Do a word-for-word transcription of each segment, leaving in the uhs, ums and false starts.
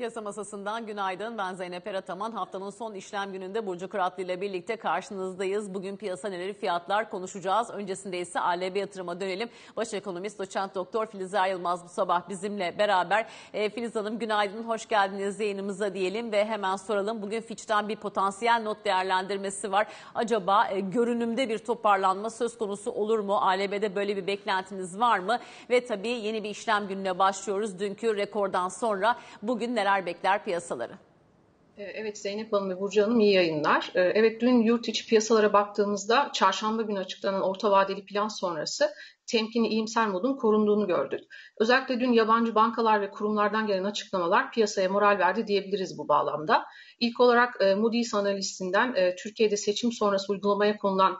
Piyasa masasından günaydın. Ben Zeynep Erataman. Haftanın son işlem gününde Burcu Kuratlı ile birlikte karşınızdayız. Bugün piyasa neleri, fiyatlar konuşacağız. Öncesinde ise A L B yatırıma dönelim. Baş ekonomist doçent doktor Filiz Eryılmaz bu sabah bizimle beraber. E, Filiz Hanım günaydın, hoş geldiniz yayınımıza diyelim ve hemen soralım. Bugün Fitch'ten bir potansiyel not değerlendirmesi var. Acaba e, görünümde bir toparlanma söz konusu olur mu? A L B'de böyle bir beklentiniz var mı? Ve tabii yeni bir işlem gününe başlıyoruz. Dünkü rekordan sonra bugün neler bekler piyasaları? Evet Zeynep Hanım ve Burcu Hanım iyi yayınlar. Evet, dün yurt içi piyasalara baktığımızda çarşamba günü açıklanan orta vadeli plan sonrası temkinli iyimser modun korunduğunu gördük. Özellikle dün yabancı bankalar ve kurumlardan gelen açıklamalar piyasaya moral verdi diyebiliriz bu bağlamda. İlk olarak Moody's analistinden Türkiye'de seçim sonrası uygulamaya konulan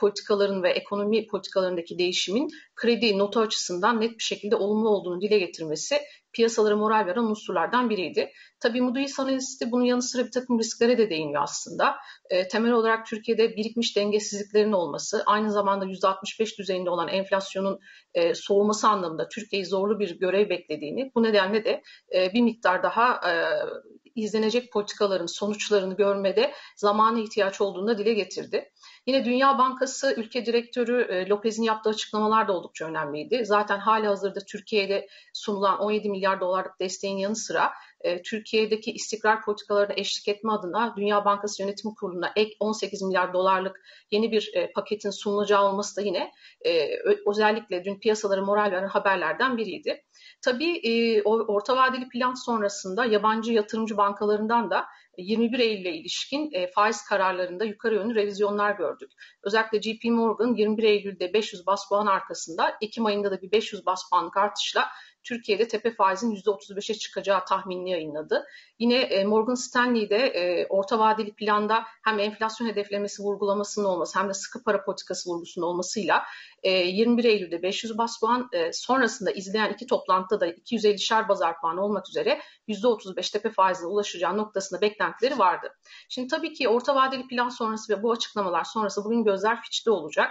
politikaların ve ekonomi politikalarındaki değişimin kredi notu açısından net bir şekilde olumlu olduğunu dile getirmesi piyasalara moral veren unsurlardan biriydi. Tabii Moody's analisti bunun yanı sıra bir takım risklere de değiniyor aslında. E, temel olarak Türkiye'de birikmiş dengesizliklerin olması, aynı zamanda yüzde altmış beş düzeyinde olan enflasyonun e, soğuması anlamında Türkiye'yi zorlu bir görev beklediğini, bu nedenle de e, bir miktar daha e, izlenecek politikaların sonuçlarını görmede zamana ihtiyaç olduğunu da dile getirdi. Yine Dünya Bankası ülke direktörü Lopez'in yaptığı açıklamalar da oldukça önemliydi. Zaten halihazırda Türkiye'de sunulan on yedi milyar dolarlık desteğin yanı sıra Türkiye'deki istikrar politikalarına eşlik etme adına Dünya Bankası Yönetim Kurulu'na ek on sekiz milyar dolarlık yeni bir paketin sunulacağı olması da yine özellikle dün piyasalara moral veren haberlerden biriydi. Tabii orta vadeli plan sonrasında yabancı yatırımcı bankalarından da yirmi bir Eylül'e ilişkin faiz kararlarında yukarı yönlü revizyonlar gördük. Özellikle J P Morgan yirmi bir Eylül'de beş yüz baz puan arkasında Ekim ayında da bir beş yüz baz puanlık artışla Türkiye'de tepe faizin yüzde otuz beşe çıkacağı tahminini yayınladı. Yine Morgan Stanley'de orta vadeli planda hem enflasyon hedeflemesi vurgulamasının olması hem de sıkı para politikası vurgusunun olmasıyla yirmi bir Eylül'de beş yüz baz puan sonrasında izleyen iki toplantıda da iki yüz ellişer bazar puan olmak üzere yüzde otuz beş tepe faizine ulaşacağı noktasında beklentileri vardı. Şimdi tabii ki orta vadeli plan sonrası ve bu açıklamalar sonrası bugün gözler Fitch'te olacak.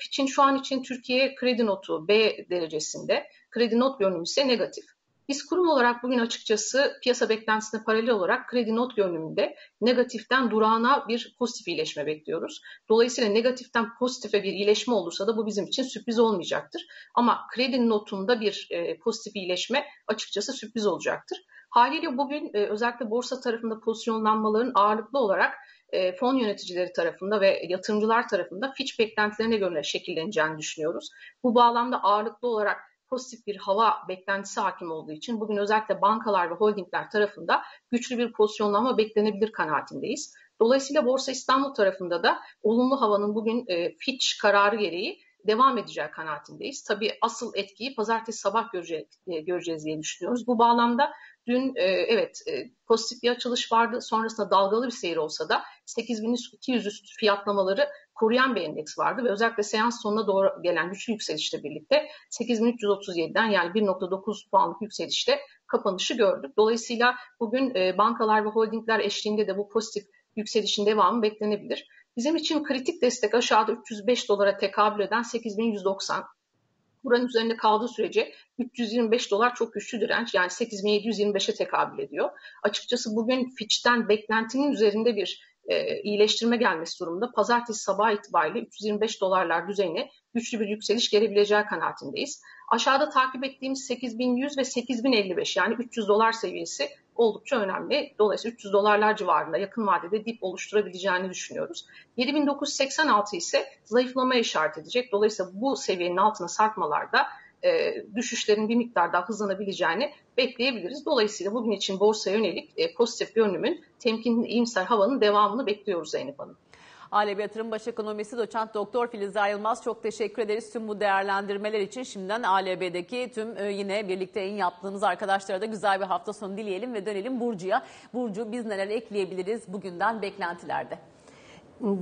Fitch'in şu an için Türkiye kredi notu B derecesinde, kredi not görünümü ise negatif. Biz kurum olarak bugün açıkçası piyasa beklentisine paralel olarak kredi not görünümünde negatiften durağına bir pozitif iyileşme bekliyoruz. Dolayısıyla negatiften pozitife bir iyileşme olursa da bu bizim için sürpriz olmayacaktır. Ama kredi notunda bir pozitif iyileşme açıkçası sürpriz olacaktır. Haliyle bugün özellikle borsa tarafında pozisyonlanmaların ağırlıklı olarak fon yöneticileri tarafında ve yatırımcılar tarafında Fitch beklentilerine göre şekilleneceğini düşünüyoruz. Bu bağlamda ağırlıklı olarak pozitif bir hava beklentisi hakim olduğu için bugün özellikle bankalar ve holdingler tarafında güçlü bir pozisyonlanma beklenebilir kanaatindeyiz. Dolayısıyla Borsa İstanbul tarafında da olumlu havanın bugün Fitch kararı gereği devam edeceği kanaatindeyiz. Tabii asıl etkiyi pazartesi sabah göreceğiz diye düşünüyoruz. Bu bağlamda dün evet pozitif bir açılış vardı. Sonrasında dalgalı bir seyir olsa da sekiz bin iki yüz üstü fiyatlamaları koruyan bir endeks vardı ve özellikle seans sonuna doğru gelen güçlü yükselişle birlikte sekiz bin üç yüz otuz yedi'den yani bir virgül dokuz puanlık yükselişte kapanışı gördük. Dolayısıyla bugün bankalar ve holdingler eşliğinde de bu pozitif yükselişin devamı beklenebilir. Bizim için kritik destek aşağıda üç yüz beş dolara tekabül eden sekiz bin yüz doksan. Buranın üzerinde kaldığı sürece üç yüz yirmi beş dolar çok güçlü direnç, yani sekiz bin yedi yüz yirmi beşe tekabül ediyor. Açıkçası bugün Fitch'ten beklentinin üzerinde bir e, iyileştirme gelmesi durumunda pazartesi sabahı itibariyle üç yüz yirmi beş dolarlar düzeyine güçlü bir yükseliş gelebileceği kanaatindeyiz. Aşağıda takip ettiğimiz sekiz bin yüz ve sekiz bin elli beş yani üç yüz dolar seviyesi oldukça önemli. Dolayısıyla üç yüz dolarlar civarında yakın vadede dip oluşturabileceğini düşünüyoruz. yedi bin dokuz yüz seksen altı ise zayıflamaya işaret edecek. Dolayısıyla bu seviyenin altına sarkmalarda e, düşüşlerin bir miktar daha hızlanabileceğini bekleyebiliriz. Dolayısıyla bugün için borsaya yönelik e, pozitif görünümün, temkinli iyimser havanın devamını bekliyoruz Zeynep Hanım. A L B Yatırım Baş Ekonomisti Doçent Doktor Filiz Eryılmaz, çok teşekkür ederiz tüm bu değerlendirmeler için. Şimdiden A L B'deki tüm yine birlikte yayın yaptığımız arkadaşlara da güzel bir hafta sonu dileyelim ve dönelim Burcu'ya. Burcu, biz neler ekleyebiliriz bugünden beklentilerde?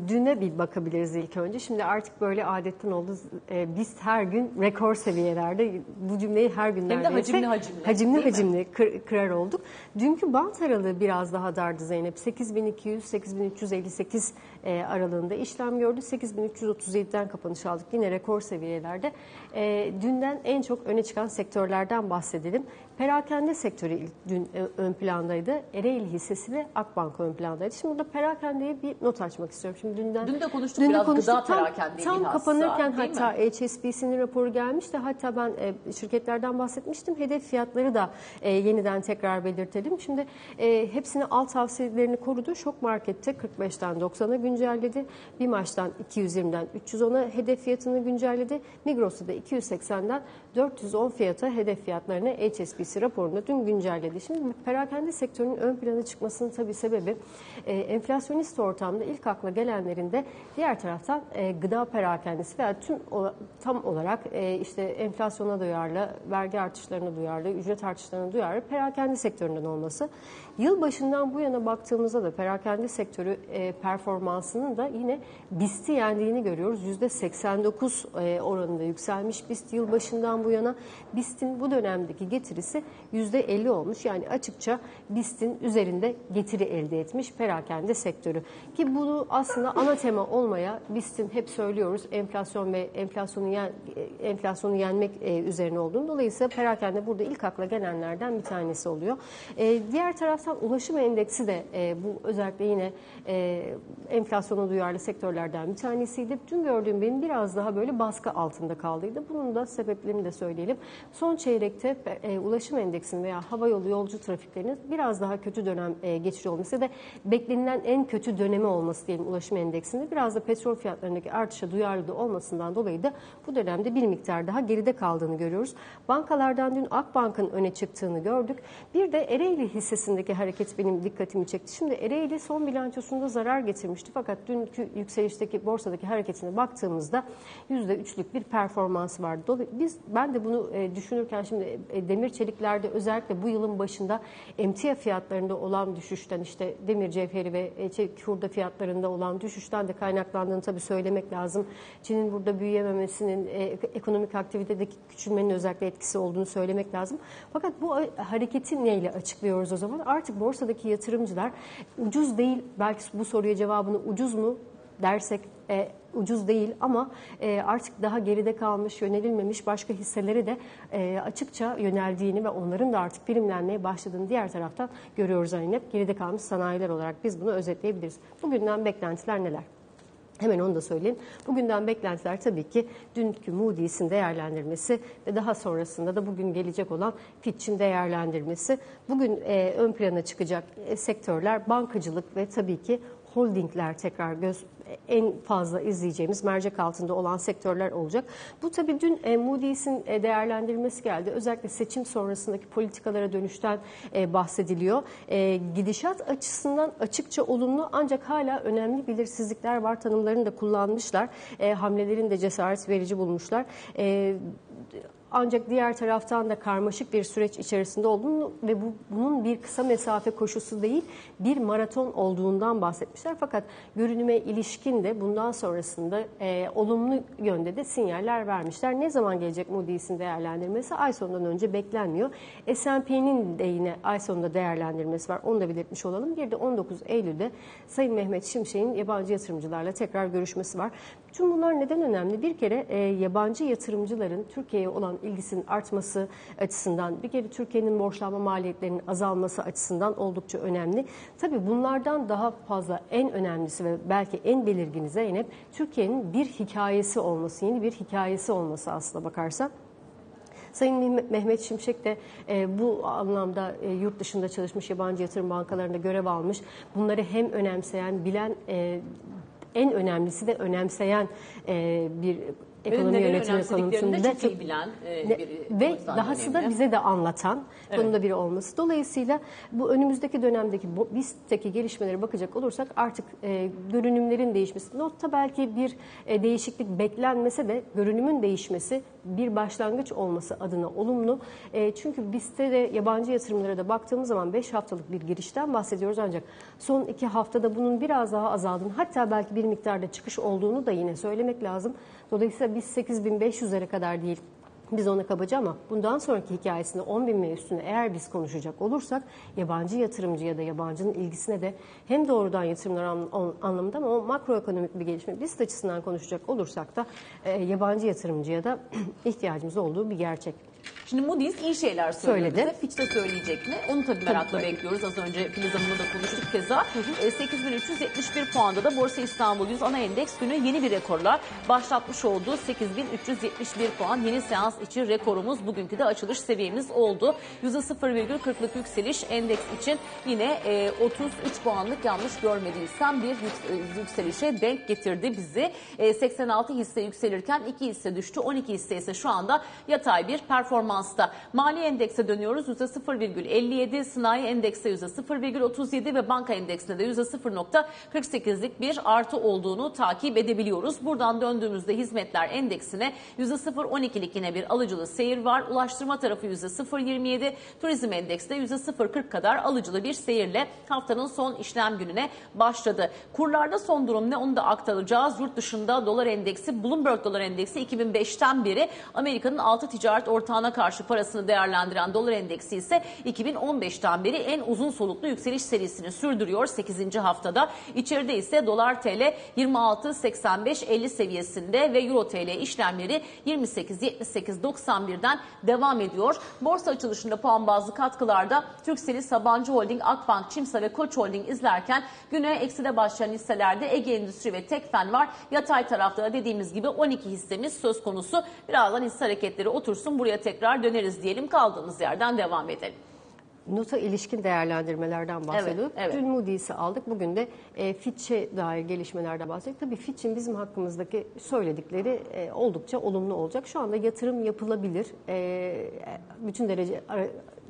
Düne bir bakabiliriz ilk önce. Şimdi artık böyle adetten oldu. E, biz her gün rekor seviyelerde, bu cümleyi her gün neredeyse hacimli hacimli, hacimli, hacimli kır, kırar olduk. Dünkü bant aralığı biraz daha dardı Zeynep. sekiz bin iki yüz sekiz bin üç yüz elli sekiz e, aralığında işlem gördü. sekiz bin üç yüz otuz yedi'den kapanış aldık. Yine rekor seviyelerde. E, dünden en çok öne çıkan sektörlerden bahsedelim. Perakende sektörü dün ön plandaydı. Ereğli hissesi ve Akbank ön plandaydı. Şimdi burada perakendeye bir not açmak istiyorum. Şimdi dünden, dün de konuştuk dün biraz de konuştuk. Gıda perakendeye tam, tam kapanırken hatta H S B C'nin raporu gelmişti. Hatta ben e, şirketlerden bahsetmiştim. Hedef fiyatları da e, yeniden tekrar belirtelim. Şimdi e, hepsini al tavsiyelerini korudu. Şok Market'te kırk beşten doksana güncelledi. BİMAŞ'tan iki yüz yirmiden üç yüz ona hedef fiyatını güncelledi. Migros'ta da iki yüz seksenden dört yüz on fiyata hedef fiyatlarını H S B C raporunda dün güncelledi. Şimdi perakende sektörünün ön plana çıkmasının tabii sebebi e, enflasyonist ortamda ilk akla gelenlerin de diğer taraftan e, gıda perakendesi veya tüm o, tam olarak e, işte enflasyona duyarlı, vergi artışlarına duyarlı, ücret artışlarına duyarlı perakende sektöründen olması. Yılbaşından bu yana baktığımızda da perakende sektörü e, performansının da yine BIST'i yendiğini görüyoruz. yüzde seksen dokuz e, oranında yükselmiş BIST yılbaşından bu yana. BIST'in bu dönemdeki getirisi yüzde elli olmuş. Yani açıkça BIST'in üzerinde getiri elde etmiş perakende sektörü. Ki bunu aslında ana tema olmaya BIST'in hep söylüyoruz enflasyon ve enflasyonu, yen, enflasyonu yenmek üzerine olduğunu. Dolayısıyla perakende burada ilk akla gelenlerden bir tanesi oluyor. Diğer taraftan ulaşım endeksi de bu özellikle yine enflasyona duyarlı sektörlerden bir tanesiydi. Dün gördüğüm benim biraz daha böyle baskı altında kaldıydı. Bunun da sebeplerini de söyleyelim. Son çeyrekte e, ulaşım endeksinin veya havayolu yolcu trafiklerinin biraz daha kötü dönem e, geçiriyor olması ya da beklenilen en kötü dönemi olması diyelim ulaşım endeksinde biraz da petrol fiyatlarındaki artışa duyarlı olmasından dolayı da bu dönemde bir miktar daha geride kaldığını görüyoruz. Bankalardan dün Akbank'ın öne çıktığını gördük. Bir de Ereğli hissesindeki hareket benim dikkatimi çekti. Şimdi Ereğli son bilançosunda zarar getirmişti fakat dünkü yükselişteki borsadaki hareketine baktığımızda yüzde üçlük bir performans vardı. Dolayısıyla biz ben de bunu e, düşünürken şimdi demir çeliklerde özellikle bu yılın başında emtia fiyatlarında olan düşüşten işte demir cevheri ve çelik hurda fiyatlarında olan düşüşten de kaynaklandığını tabii söylemek lazım. Çin'in burada büyüyememesinin ekonomik aktivitedeki küçülmenin özellikle etkisi olduğunu söylemek lazım. Fakat bu hareketi neyle açıklıyoruz o zaman? Artık borsadaki yatırımcılar ucuz değil belki bu soruya cevabını ucuz mu dersek e, ucuz değil ama e, artık daha geride kalmış, yönelilmemiş başka hisselere de e, açıkça yöneldiğini ve onların da artık birimlenmeye başladığını diğer taraftan görüyoruz Zeynep. Geride kalmış sanayiler olarak biz bunu özetleyebiliriz. Bugünden beklentiler neler? Hemen onu da söyleyeyim. Bugünden beklentiler tabii ki dünkü Moody's'in değerlendirmesi ve daha sonrasında da bugün gelecek olan Fitch'in değerlendirmesi. Bugün e, ön plana çıkacak e, sektörler bankacılık ve tabii ki holdingler tekrar göz en fazla izleyeceğimiz mercek altında olan sektörler olacak. Bu tabii dün e, Moody's'in e, değerlendirmesi geldi. Özellikle seçim sonrasındaki politikalara dönüşten e, bahsediliyor. E, gidişat açısından açıkça olumlu ancak hala önemli belirsizlikler var. Tanımlarını da kullanmışlar. E, hamlelerini de cesaret verici bulmuşlar. E, Ancak diğer taraftan da karmaşık bir süreç içerisinde olduğunu ve bu, bunun bir kısa mesafe koşusu değil bir maraton olduğundan bahsetmişler. Fakat görünüme ilişkin de bundan sonrasında e, olumlu yönde de sinyaller vermişler. Ne zaman gelecek Moody's'in değerlendirmesi? Ay sonundan önce beklenmiyor. S and P'nin de yine ay sonunda değerlendirmesi var. Onu da belirtmiş olalım. Bir de on dokuz Eylül'de Sayın Mehmet Şimşek'in yabancı yatırımcılarla tekrar görüşmesi var. Tüm bunlar neden önemli? Bir kere e, yabancı yatırımcıların Türkiye'ye olan ilgisinin artması açısından bir kere Türkiye'nin borçlanma maliyetlerinin azalması açısından oldukça önemli. Tabii bunlardan daha fazla en önemlisi ve belki en belirgini Zeynep Türkiye'nin bir hikayesi olması, yeni bir hikayesi olması aslına bakarsan. Sayın Mehmet Şimşek de e, bu anlamda e, yurt dışında çalışmış yabancı yatırım bankalarında görev almış. Bunları hem önemseyen, bilen, e, en önemlisi de önemseyen e, bir ekonomi yönetimi konusunda çok bilen e, bir ve dahası da bize de anlatan evet. Konuda biri olması. Dolayısıyla bu önümüzdeki dönemdeki BIST'teki gelişmelere bakacak olursak artık e, görünümlerin değişmesi, notta belki bir e, değişiklik beklenmese de görünümün değişmesi bir başlangıç olması adına olumlu. E, çünkü BIST'te de yabancı yatırımlara da baktığımız zaman beş haftalık bir girişten bahsediyoruz ancak son iki haftada bunun biraz daha azaldığını hatta belki bir miktarda çıkış olduğunu da yine söylemek lazım. Dolayısıyla biz sekiz bin beş yüzlere kadar değil, biz ona kabaca ama bundan sonraki hikayesinde on bin ve üstüne eğer biz konuşacak olursak yabancı yatırımcıya da yabancının ilgisine de hem doğrudan yatırımlar anlamında ama o makroekonomik bir gelişme biz açısından konuşacak olursak da e, yabancı yatırımcıya da ihtiyacımız olduğu bir gerçek. Şimdi Moody's iyi şeyler söyledi. söyledi. Fitch de söyleyecek mi? Onu tabii merakla tabii. bekliyoruz. Az önce Filiz Hanım'la da konuştuk keza. sekiz bin üç yüz yetmiş bir puanda da Borsa İstanbul yüz ana endeks günü yeni bir rekorla başlatmış oldu. sekiz bin üç yüz yetmiş bir puan yeni seans için rekorumuz, bugünkü de açılış seviyemiz oldu. yüzde sıfır virgül kırklık yükseliş endeks için yine otuz üç puanlık, yanlış görmediysem, bir yükselişe denk getirdi bizi. seksen altı hisse yükselirken iki hisse düştü. on iki hisse ise şu anda yatay bir performansta. Mali endekse dönüyoruz. yüzde sıfır virgül elli yedi, sanayi endekse yüzde sıfır virgül otuz yedi ve banka endeksinde de yüzde sıfır virgül kırk sekizlik bir artı olduğunu takip edebiliyoruz. Buradan döndüğümüzde hizmetler endeksine yüzde sıfır virgül on ikilik yine bir alıcılı seyir var. Ulaştırma tarafı yüzde sıfır virgül yirmi yedi, turizm endeksi de yüzde sıfır virgül kırk kadar alıcılı bir seyirle haftanın son işlem gününe başladı. Kurlarda son durum ne? Onu da aktaracağız. Yurt dışında dolar endeksi, Bloomberg dolar endeksi iki bin beşten beri Amerika'nın altı ticaret ortağına karşı parasını değerlendiren dolar endeksi ise iki bin on beşten beri en uzun soluklu yükseliş serisini sürdürüyor. sekizinci haftada. İçeride ise dolar T L yirmi altı seksen beş elli seviyesinde ve euro T L işlemleri yirmi sekiz yetmiş sekiz doksan birden devam ediyor. Borsa açılışında puan bazlı katkılarda Türkcell, Sabancı Holding, Akbank, Çimsa ve Koç Holding izlerken güne ekside başlayan hisselerde Ege Endüstri ve Tekfen var. Yatay tarafta da dediğimiz gibi on iki hissemiz söz konusu. Birazdan hisse hareketleri otursun, buraya tekrar döneriz diyelim, kaldığımız yerden devam edelim. Nota ilişkin değerlendirmelerden bahsediyorduk. Evet, evet. Dün Moody's'i aldık. Bugün de Fitch'e dair gelişmelerden bahsediyorduk. Tabii Fitch'in bizim hakkımızdaki söyledikleri oldukça olumlu olacak. Şu anda yatırım yapılabilir. Bütün derece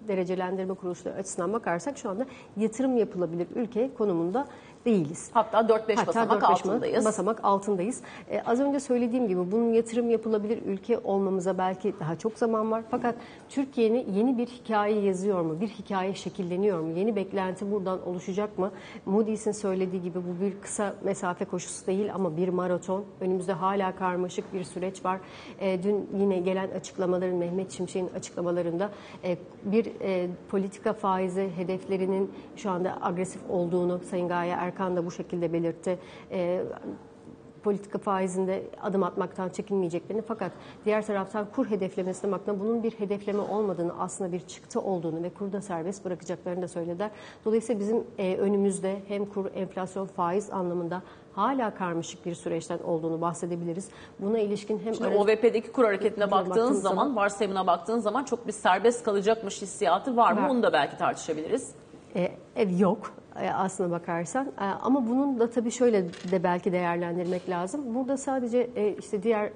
derecelendirme kuruluşları açısından bakarsak şu anda yatırım yapılabilir ülke konumunda değiliz. Hatta dört beş basamak altındayız. Basamak altındayız. Ee, az önce söylediğim gibi bunun yatırım yapılabilir ülke olmamıza belki daha çok zaman var. Fakat Türkiye'nin yeni bir hikaye yazıyor mu? Bir hikaye şekilleniyor mu? Yeni beklenti buradan oluşacak mı? Moody's'in söylediği gibi bu bir kısa mesafe koşusu değil ama bir maraton. Önümüzde hala karmaşık bir süreç var. Ee, dün yine gelen açıklamaların, Mehmet Şimşek'in açıklamalarında e, bir e, politika faizi hedeflerinin şu anda agresif olduğunu Sayın Gaye Erkan Erkan da bu şekilde belirtti. E, politika faizinde adım atmaktan çekinmeyeceklerini, fakat diğer taraftan kur hedeflemesine baktığında bunun bir hedefleme olmadığını, aslında bir çıktı olduğunu ve kurda serbest bırakacaklarını da söylediler. Dolayısıyla bizim e, önümüzde hem kur, enflasyon, faiz anlamında hala karmaşık bir süreçten olduğunu bahsedebiliriz. Buna ilişkin hem... Şimdi O V P'deki kur hareketine baktığın zaman, varsayımına baktığın zaman çok bir serbest kalacakmış hissiyatı var mı? Var. Onu da belki tartışabiliriz. E, ev yok. Aslına bakarsan, ama bunun da tabii şöyle de belki değerlendirmek lazım. Burada sadece işte diğer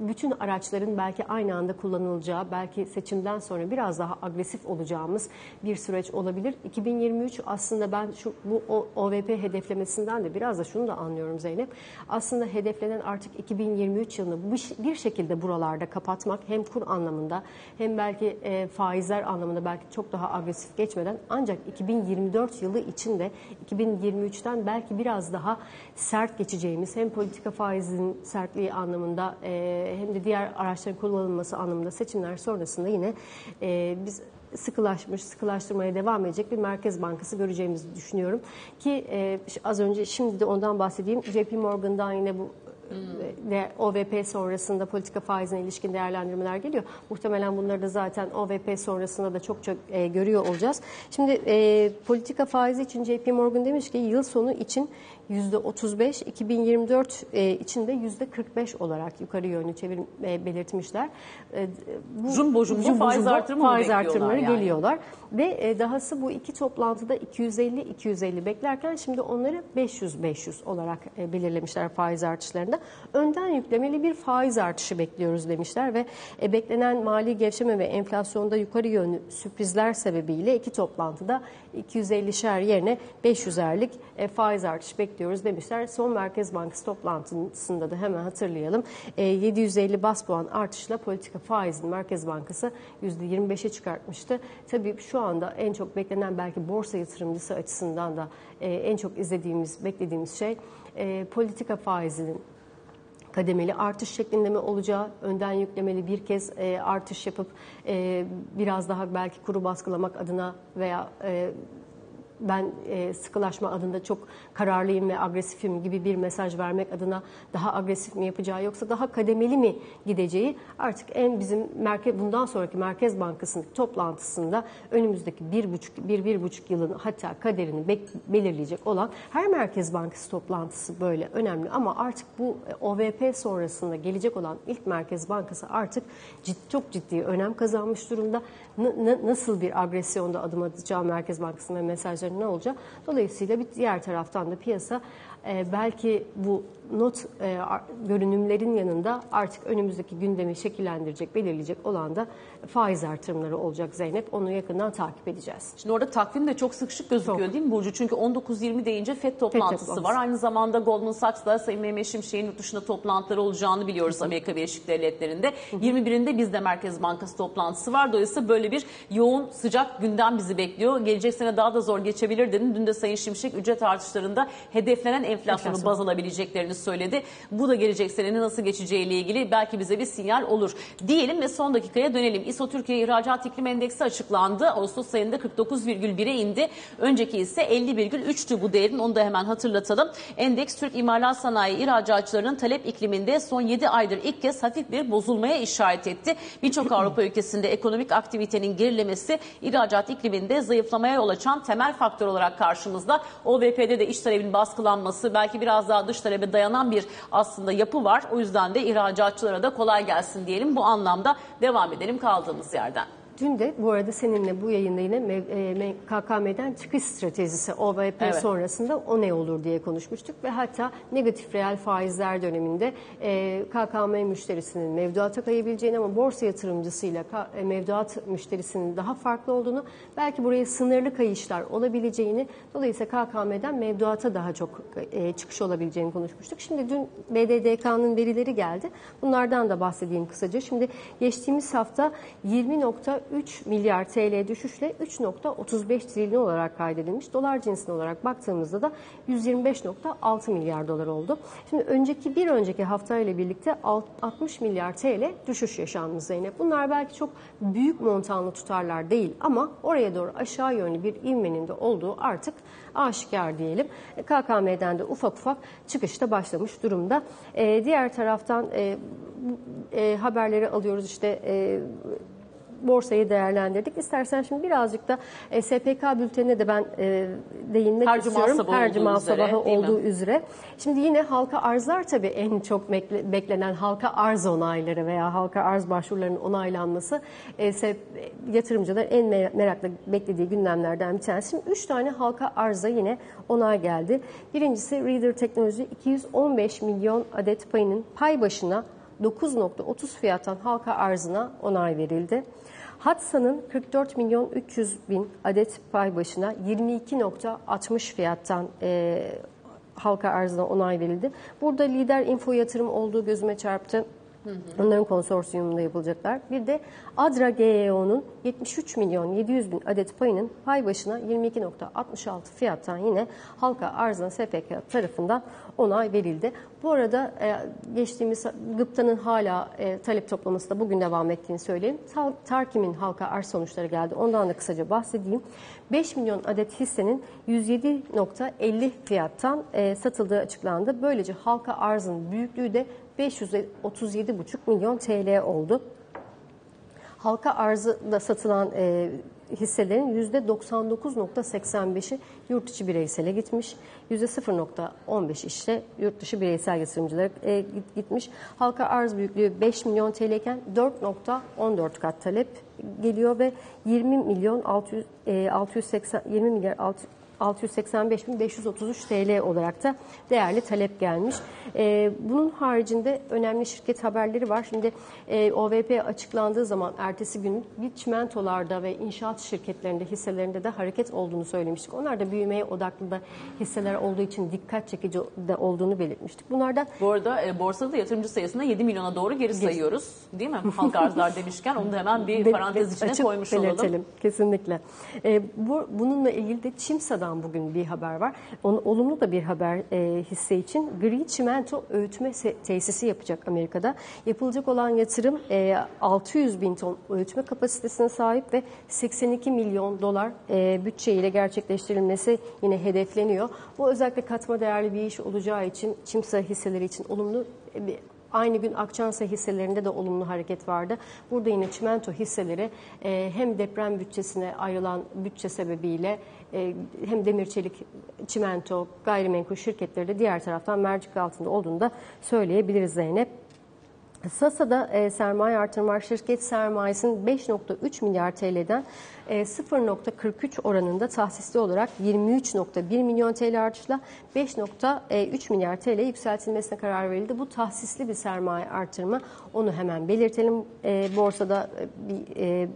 bütün araçların belki aynı anda kullanılacağı, belki seçimden sonra biraz daha agresif olacağımız bir süreç olabilir. iki bin yirmi üç aslında ben şu bu O V P hedeflemesinden de biraz da şunu da anlıyorum Zeynep. Aslında hedeflenen artık iki bin yirmi üç yılını bir şekilde buralarda kapatmak, hem kur anlamında hem belki faizler anlamında belki çok daha agresif geçmeden, ancak iki bin yirmi dört yılı için için de iki bin yirmi üçten belki biraz daha sert geçeceğimiz, hem politika faizinin sertliği anlamında e, hem de diğer araçların kullanılması anlamında seçimler sonrasında yine e, biz sıkılaşmış, sıkılaştırmaya devam edecek bir Merkez Bankası göreceğimizi düşünüyorum. Ki e, az önce, şimdi de ondan bahsedeyim. J P Morgan'dan yine bu Hmm. O V P sonrasında politika faizine ilişkin değerlendirmeler geliyor. Muhtemelen bunları da zaten O V P sonrasında da çok çok e, görüyor olacağız. Şimdi e, politika faizi için J P Morgan demiş ki yıl sonu için yüzde otuz beş, iki bin yirmi dört e, için de yüzde kırk beş olarak yukarı yönlü çevir e, belirtmişler. E, bu, jumbo jumbo, jumbo faiz artırımı faiz artırımları yani. Geliyorlar. Ve e, dahası bu iki toplantıda iki yüz elli iki yüz elli beklerken şimdi onları beş yüz beş yüz olarak e, belirlemişler faiz artışlarında. Önden yüklemeli bir faiz artışı bekliyoruz demişler ve e, beklenen mali gevşeme ve enflasyonda yukarı yönlü sürprizler sebebiyle iki toplantıda iki yüz ellişer yerine beş yüzerlik e, faiz artışı bekliyoruz demişler. Son Merkez Bankası toplantısında da hemen hatırlayalım. E, yedi yüz elli bas puan artışla politika faizini Merkez Bankası yüzde yirmi beşe çıkartmıştı. Tabii şu anda en çok beklenen, belki borsa yatırımcısı açısından da e, en çok izlediğimiz, beklediğimiz şey e, politika faizinin kademeli artış şeklinde mi olacağı, önden yüklemeli bir kez e, artış yapıp e, biraz daha belki kuru baskılamak adına veya e, ben e, sıkılaşma adında çok kararlıyım ve agresifim gibi bir mesaj vermek adına daha agresif mi yapacağı, yoksa daha kademeli mi gideceği artık en bizim merkez, bundan sonraki Merkez Bankası'nın toplantısında önümüzdeki bir buçuk, bir, bir buçuk yılın hatta kaderini be, belirleyecek olan her Merkez Bankası toplantısı böyle önemli. Ama artık bu O V P sonrasında gelecek olan ilk Merkez Bankası artık ciddi, çok ciddi önem kazanmış durumda. N- nasıl bir agresyonda adım atacağı Merkez Bankası'nın mesajları ne olacak? Dolayısıyla bir diğer taraftan da piyasa e, belki bu not e, görünümlerin yanında artık önümüzdeki gündemi şekillendirecek, belirleyecek olan da faiz artırımları olacak Zeynep. Onu yakından takip edeceğiz. Şimdi orada takvim de çok sıkışık gözüküyor çok. Değil mi Burcu? Çünkü on dokuz yirmi deyince FED toplantısı, FED toplantısı var. Aynı zamanda Goldman Sachs'la Sayın Mehmet Şimşek'in yurt dışında toplantıları olacağını biliyoruz, hı hı, Amerika Birleşik Devletleri'nde. Hı hı. yirmi birinde bizde Merkez Bankası toplantısı var. Dolayısıyla böyle bir yoğun, sıcak gündem bizi bekliyor. Gelecek sene daha da zor geçebilir dedin. Dün de Sayın Şimşek ücret artışlarında hedeflenen enflasyonu Enflasyon. baz alabileceklerini söyledi. Bu da gelecek senenin nasıl geçeceğiyle ilgili belki bize bir sinyal olur diyelim ve son dakikaya dönelim. İSO Türkiye İhracat İklim Endeksi açıklandı. Ağustos ayında kırk dokuz virgül bire indi. Önceki ise elli virgül üçtü bu değerin. Onu da hemen hatırlatalım. Endeks Türk imalat sanayi ihracatçılarının talep ikliminde son yedi aydır ilk kez hafif bir bozulmaya işaret etti. Birçok Avrupa ülkesinde ekonomik aktivitenin gerilemesi ihracat ikliminde zayıflamaya yol açan temel faktör olarak karşımızda. O V P'de de iç talebin baskılanması, belki biraz daha dış talebe dayanan bir aslında yapı var. O yüzden de ihracatçılara da kolay gelsin diyelim. Bu anlamda devam edelim kaldığımız yerden. Dün de bu arada seninle bu yayında yine K K M'den çıkış stratejisi O V P evet. sonrasında o ne olur diye konuşmuştuk ve hatta negatif reel faizler döneminde K K M müşterisinin mevduata kayabileceğini ama borsa yatırımcısıyla mevduat müşterisinin daha farklı olduğunu, belki buraya sınırlı kayışlar olabileceğini, dolayısıyla K K M'den mevduata daha çok çıkış olabileceğini konuşmuştuk. Şimdi dün B D D K'nın verileri geldi. Bunlardan da bahsedeyim kısaca. Şimdi geçtiğimiz hafta yirmi nokta üç milyar T L düşüşle üç nokta otuz beş trilyon olarak kaydedilmiş. Dolar cinsine olarak baktığımızda da yüz yirmi beş nokta altı milyar dolar oldu. Şimdi önceki bir önceki hafta ile birlikte altmış milyar T L düşüş yaşanmış Zeynep. Bunlar belki çok büyük montanlı tutarlar değil ama oraya doğru aşağı yönlü bir ivmenin de olduğu artık aşikar diyelim. K K M'den de ufak ufak çıkışta başlamış durumda. Ee, diğer taraftan e, e, haberleri alıyoruz işte e, borsayı değerlendirdik. İstersen şimdi birazcık da S P K bültenine de ben değinmek Her istiyorum. Cuma Her cuma sabahı olduğu üzere. Şimdi yine halka arzlar tabii en çok beklenen halka arz onayları veya halka arz başvurularının onaylanması yatırımcıların en merakla beklediği gündemlerden bir tanesi. Şimdi üç tane halka arza yine onay geldi. Birincisi Reader Teknoloji iki yüz on beş milyon adet payının pay başına dokuz nokta otuz fiyattan halka arzına onay verildi. Hatsa'nın kırk dört milyon üç yüz bin adet pay başına yirmi iki nokta altmış fiyattan e, halka arzına onay verildi. Burada lider info yatırım olduğu gözüme çarptı. Hı hı. Onların konsorsiyumunda yapılacaklar. Bir de Adra G Y O'nun yetmiş üç milyon yedi yüz bin adet payının pay başına yirmi iki nokta altmış altı fiyattan yine halka arzına S P K tarafından onay verildi. Bu arada geçtiğimiz gıptanın hala talep toplaması da bugün devam ettiğini söyleyeyim. Tarkim'in halka arz sonuçları geldi. Ondan da kısaca bahsedeyim. beş milyon adet hissenin yüz yedi nokta elli fiyattan satıldığı açıklandı. Böylece halka arzın büyüklüğü de beş yüz otuz yedi virgül beş milyon T L oldu. Halka arzda satılan e, hisselerin yüzde doksan dokuz nokta seksen beşi yurt içi bireysele gitmiş. yüzde sıfır nokta on beş işte yurt dışı bireysel yatırımcılara e, gitmiş. Halka arz büyüklüğü beş milyon T L iken dört nokta on dört kat talep geliyor ve yirmi milyon altı yüz seksen beş bin beş yüz otuz üç T L olarak da değerli talep gelmiş. Ee, bunun haricinde önemli şirket haberleri var. Şimdi e, O V P açıklandığı zaman ertesi gün bir çimentolarda ve inşaat şirketlerinde hisselerinde de hareket olduğunu söylemiştik. Onlar da büyümeye odaklı da hisseler olduğu için dikkat çekici de olduğunu belirtmiştik. Bunlardan bu arada e, borsada yatırımcı sayısında yedi milyona doğru geri sayıyoruz. Değil mi? Halka arzlar demişken onu da hemen bir parantez içine koymuş olalım. Kesinlikle. E, bu, bununla ilgili de Çimsa'dan Borsadan bugün bir haber var. Onun olumlu da bir haber e, hisse için. Gri çimento öğütme tesisi yapacak Amerika'da. Yapılacak olan yatırım e, altı yüz bin ton öğütme kapasitesine sahip ve seksen iki milyon dolar e, bütçe ile gerçekleştirilmesi yine hedefleniyor. Bu özellikle katma değerli bir iş olacağı için Çimsa hisseleri için olumlu bir... Aynı gün Akçansa hisselerinde de olumlu hareket vardı. Burada yine çimento hisseleri hem deprem bütçesine ayrılan bütçe sebebiyle hem demir çelik, çimento, gayrimenkul şirketleri de diğer taraftan mercek altında olduğunu da söyleyebiliriz Zeynep. Sasa'da sermaye artırma şirket sermayesinin beş nokta üç milyar T L'den sıfır nokta kırk üç oranında tahsisli olarak yirmi üç nokta bir milyon T L artışla beş nokta üç milyar T L yükseltilmesine karar verildi. Bu tahsisli bir sermaye artırma. Onu hemen belirtelim. Borsada bir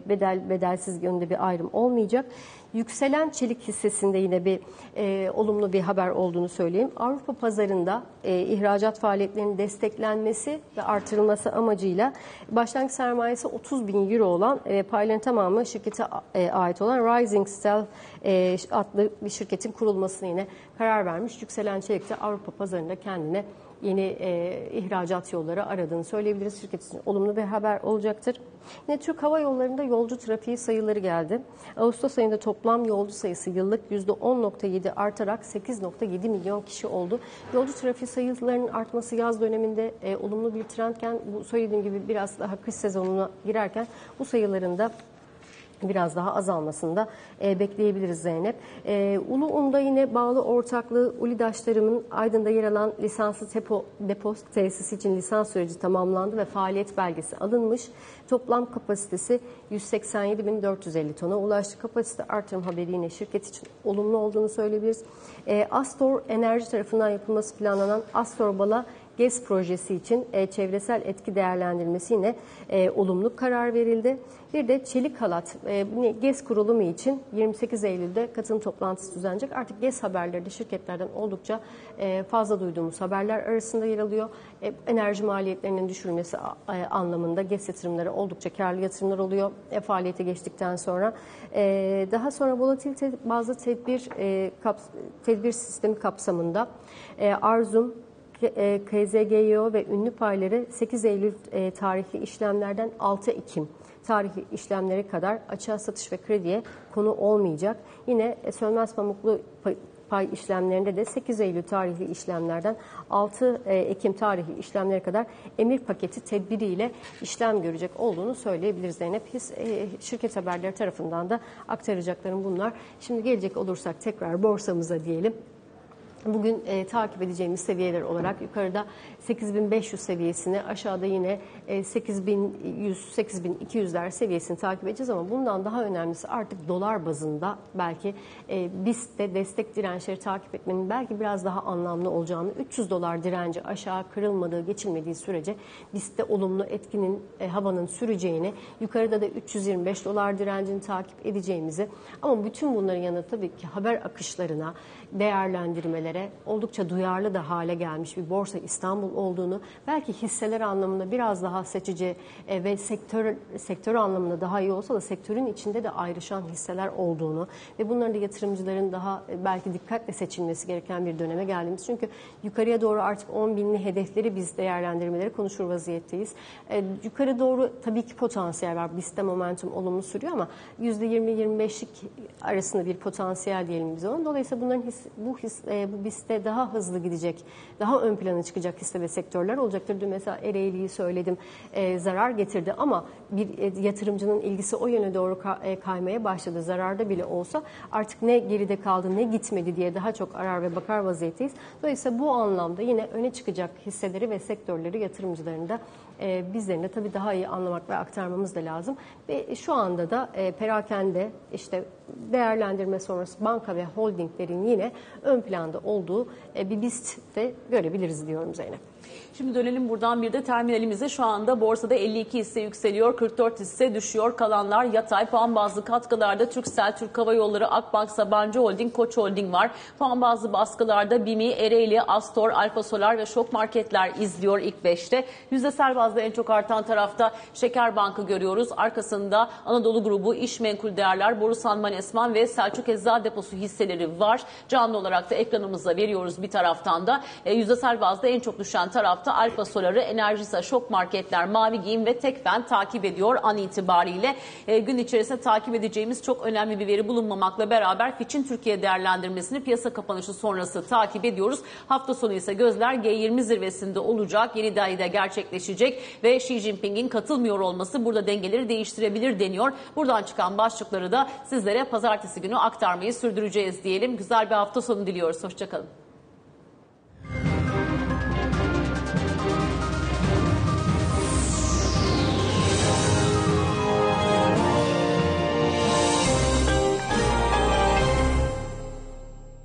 bedel bedelsiz yönde bir ayrım olmayacak. Yükselen Çelik hissesinde yine bir e, olumlu bir haber olduğunu söyleyeyim. Avrupa pazarında e, ihracat faaliyetlerinin desteklenmesi ve artırılması amacıyla başlangıç sermayesi otuz bin euro olan e, payların tamamı şirkete e, ait olan Rising Stealth e, adlı bir şirketin kurulmasına yine karar vermiş. Yükselen Çelik de Avrupa pazarında kendine yeni e, ihracat yolları aradığını söyleyebiliriz. Şirket için olumlu bir haber olacaktır. Yine Türk Hava Yolları'nda yolcu trafiği sayıları geldi. Ağustos ayında toplam yolcu sayısı yıllık yüzde on nokta yedi artarak sekiz nokta yedi milyon kişi oldu. Yolcu trafiği sayılarının artması yaz döneminde e, olumlu bir trendken, bu söylediğim gibi biraz daha kış sezonuna girerken bu sayıların da biraz daha azalmasını da e, bekleyebiliriz Zeynep. E, Uluum'da yine bağlı ortaklığı Ulidaşlarım'ın Aydın'da yer alan lisanslı depo, depo tesisi için lisans süreci tamamlandı ve faaliyet belgesi alınmış. Toplam kapasitesi yüz seksen yedi bin dört yüz elli tona ulaştı. Kapasite artırım haberi yine şirket için olumlu olduğunu söyleyebiliriz. E, Astor Enerji tarafından yapılması planlanan Astor Bala GES projesi için e, çevresel etki değerlendirmesi yine e, olumlu karar verildi. Bir de Çelik Halat, e, GES kurulumu için yirmi sekiz Eylül'de katılım toplantısı düzenlenecek. Artık GES haberleri de şirketlerden oldukça e, fazla duyduğumuz haberler arasında yer alıyor. E, enerji maliyetlerinin düşürülmesi e, anlamında GES yatırımları oldukça karlı yatırımlar oluyor e, faaliyete geçtikten sonra. E, daha sonra volatilite bazı tedbir, e, kaps tedbir sistemi kapsamında e, Arzum K Z G Y O ve ünlü payları sekiz Eylül tarihli işlemlerden altı Ekim tarihli işlemlere kadar açığa satış ve krediye konu olmayacak. Yine Sönmez Pamuklu pay işlemlerinde de sekiz Eylül tarihli işlemlerden altı Ekim tarihli işlemlere kadar emir paketi tedbiriyle işlem görecek olduğunu söyleyebiliriz Zeynep. Biz şirket haberleri tarafından da aktaracaklarım bunlar. Şimdi gelecek olursak tekrar borsamıza diyelim. Bugün e, takip edeceğimiz seviyeler olarak yukarıda sekiz bin beş yüz seviyesini, aşağıda yine e, sekiz bin yüz, sekiz bin iki yüzler seviyesini takip edeceğiz. Ama bundan daha önemlisi artık dolar bazında belki e, BIST'te destek dirençleri takip etmenin belki biraz daha anlamlı olacağını, üç yüz dolar direnci aşağı kırılmadığı, geçilmediği sürece BIST'te olumlu etkinin, e, havanın süreceğini, yukarıda da üç yüz yirmi beş dolar direncini takip edeceğimizi, ama bütün bunların yanında tabii ki haber akışlarına, değerlendirmeler, oldukça duyarlı da hale gelmiş bir Borsa İstanbul olduğunu, belki hisseler anlamında biraz daha seçici ve sektör sektör anlamında daha iyi olsa da sektörün içinde de ayrışan hisseler olduğunu ve bunların da yatırımcıların daha belki dikkatle seçilmesi gereken bir döneme geldiğimiz. Çünkü yukarıya doğru artık on binli hedefleri biz değerlendirmeleri konuşur vaziyetteyiz. Yukarı doğru tabii ki potansiyel var. BIST'te momentum olumlu sürüyor ama yüzde yirmi yirmi beşlik arasında bir potansiyel diyelim biz ona. Dolayısıyla bunların his, bu his, bu BIST'te daha hızlı gidecek, daha ön plana çıkacak hisse ve sektörler olacaktır. Dün mesela Ereğli'yi söyledim, e, zarar getirdi ama bir e, yatırımcının ilgisi o yöne doğru ka, e, kaymaya başladı. Zararda bile olsa artık ne geride kaldı ne gitmedi diye daha çok arar ve bakar vaziyetteyiz. Dolayısıyla bu anlamda yine öne çıkacak hisseleri ve sektörleri yatırımcıların da e, bizlerin de tabii daha iyi anlamak ve aktarmamız da lazım. Ve şu anda da e, perakende işte değerlendirme sonrası banka ve holdinglerin yine ön planda olduğu bir BIST'te görebiliriz diyorum Zeynep. Şimdi dönelim buradan bir de terminalimize. Şu anda borsada elli iki hisse yükseliyor, kırk dört hisse düşüyor. Kalanlar yatay. Puan bazlı katkılarda Türkcell, Türk Hava Yolları, Akbank, Sabancı Holding, Koç Holding var. Puan bazlı baskılarda BİMİ, Ereğli, Astor, Alfa Solar ve Şok Marketler izliyor ilk beşte. Yüzdesel bazda en çok artan tarafta Şeker Bank'ı görüyoruz. Arkasında Anadolu Grubu, İş Menkul Değerler, Borusan Manesman ve Selçuk Eczane Deposu hisseleri var. Canlı olarak da ekranımıza veriyoruz bir taraftan da. E, yüzdesel bazda en çok düşen taraf Alfa Solar'ı, Enerjisa, Şok Marketler, Mavi Giyim ve Tekfen takip ediyor an itibariyle. E, gün içerisinde takip edeceğimiz çok önemli bir veri bulunmamakla beraber Fitch'in Türkiye değerlendirmesini piyasa kapanışı sonrası takip ediyoruz. Hafta sonu ise gözler G yirmi zirvesinde olacak. Yeni Delhi'de gerçekleşecek ve Xi Jinping'in katılmıyor olması burada dengeleri değiştirebilir deniyor. Buradan çıkan başlıkları da sizlere pazartesi günü aktarmayı sürdüreceğiz diyelim. Güzel bir hafta sonu diliyoruz. Hoşçakalın.